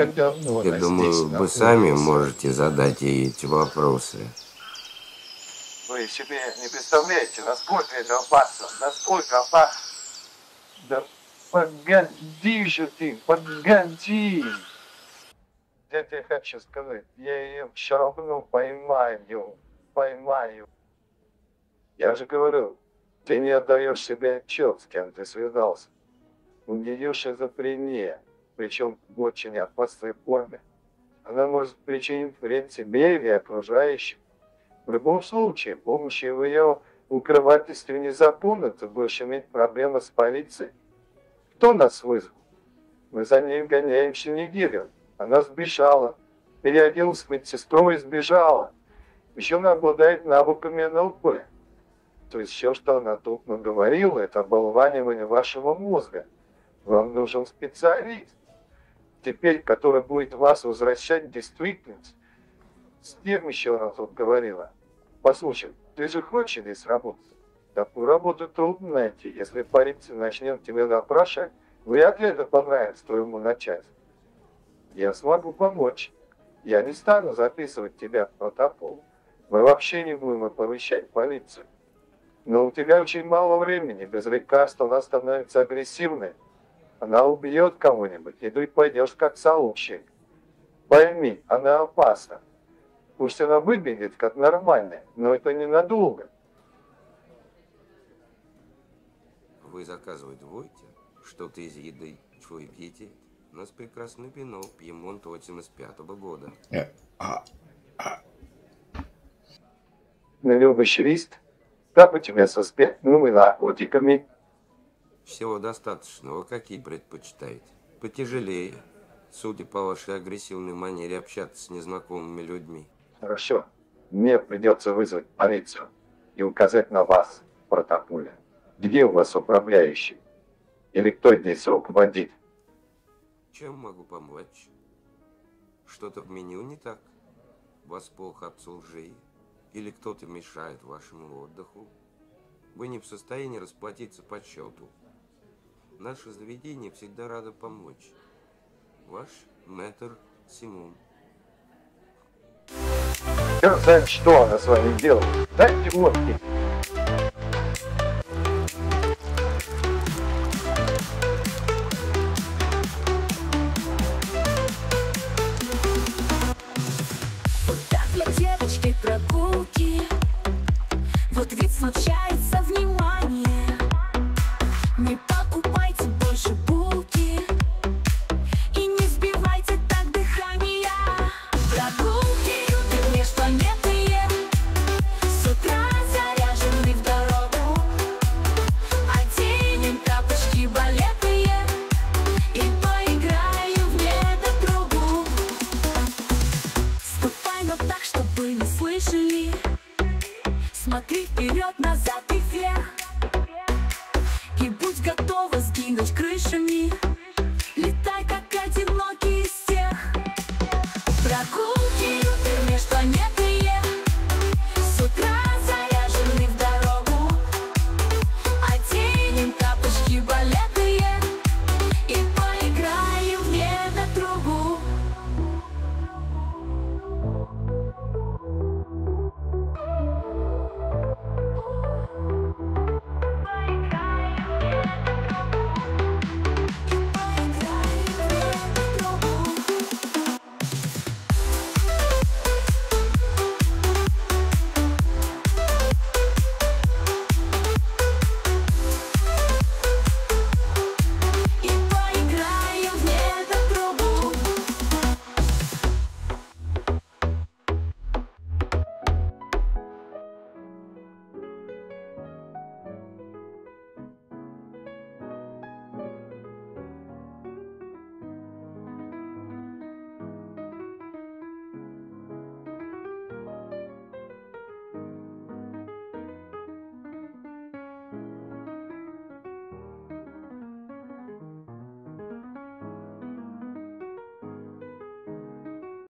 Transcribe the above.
Я думаю, вы сами можете задать ей эти вопросы. Вы себе не представляете, насколько это опасно, насколько опасно. Да погоди же ты, погоди. Это я хочу сказать, я ее все равно поймаю. Я же говорю, ты не отдаешь себе отчет, с кем ты связался. У нее шизофрения, причем в очень опасной форме. Она может причинить вред себе или окружающим. В любом случае, помощь в ее укрывательстве незаконно, ты будешь иметь проблемы с полицией. Кто нас вызвал? Мы за ней гоняемся неделю. Она сбежала, переоделась медсестрой и сбежала. Еще она обладает навыками НЛП. То есть все, что она тут наговорила, это оболванивание вашего мозга. Вам нужен специалист, теперь, который будет вас возвращать в действительность. С кем еще она тут говорила? Послушай, ты же хочешь здесь работать? Такую работу трудно найти. Если полиция начнет тебя допрашивать, вряд ли это понравится твоему начальству. Я смогу помочь. Я не стану записывать тебя в протокол. Мы вообще не будем оповещать полицию. Но у тебя очень мало времени. Без лекарства она становится агрессивной. Она убьет кого-нибудь, и ты пойдешь как сообщник. Пойми, она опасна. Пусть она выглядит как нормальная, но это ненадолго. Вы заказывать будете? Что-то из еды? Чего пьете? У нас прекрасное вино, Пьемонт 85-го года. Любишь лист? Как у тебя со спиртными наркотиками? Всего достаточно. Вы какие предпочитаете? Потяжелее. Судя по вашей агрессивной манере общаться с незнакомыми людьми. Хорошо. Мне придется вызвать полицию и указать на вас в протоколе. Где у вас управляющий? Или кто здесь руководит? Чем могу помочь? Что-то в меню не так? Вас плохо обслужили? Или кто-то мешает вашему отдыху? Вы не в состоянии расплатиться по счету. Наше заведение всегда радо помочь. Ваш мэтр Симон. Я знаю, что она с вами делает. Дайте водки. Вперед, назад и вверх, и будь готова сгинуть крышами.